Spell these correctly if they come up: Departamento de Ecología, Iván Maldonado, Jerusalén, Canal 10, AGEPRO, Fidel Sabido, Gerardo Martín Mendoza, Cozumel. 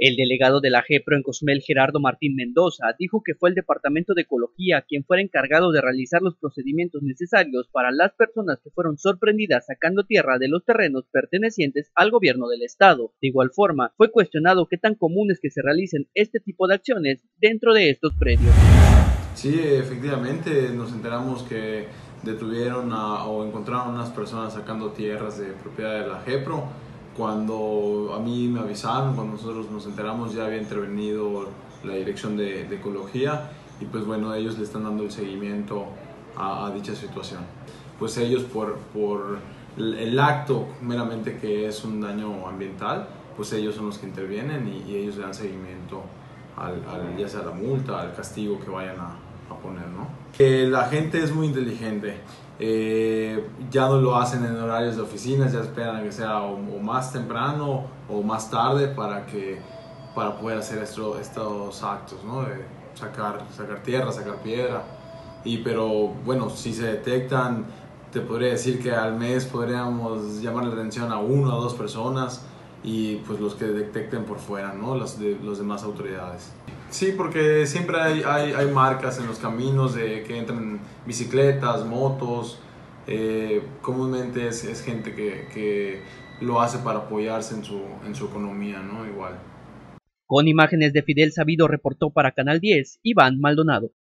El delegado de la AGEPRO en Cozumel, Gerardo Martín Mendoza, dijo que fue el Departamento de Ecología quien fuera encargado de realizar los procedimientos necesarios para las personas que fueron sorprendidas sacando tierra de los terrenos pertenecientes al gobierno del estado. De igual forma, fue cuestionado qué tan común es que se realicen este tipo de acciones dentro de estos predios. Sí, efectivamente, nos enteramos que detuvieron o encontraron unas personas sacando tierras de propiedad de la AGEPRO. Cuando a mí me avisaron, cuando nosotros nos enteramos, ya había intervenido la Dirección de Ecología y pues bueno, ellos le están dando el seguimiento a dicha situación. Pues ellos por el acto meramente que es un daño ambiental, pues ellos son los que intervienen y ellos le dan seguimiento ya sea a la multa, al castigo que vayan a poner, ¿no? La gente es muy inteligente. Ya no lo hacen en horarios de oficinas, ya esperan a que sea o más temprano o más tarde para poder hacer estos actos, ¿no? De sacar tierra, sacar piedra. Pero bueno, si se detectan, te podría decir que al mes podríamos llamar la atención a una o dos personas y pues los que detecten por fuera, ¿no? Las demás autoridades. Sí, porque siempre hay marcas en los caminos que entran bicicletas, motos. Comúnmente es gente que lo hace para apoyarse en su economía, ¿no? Igual. Con imágenes de Fidel Sabido, reportó para Canal 10, Iván Maldonado.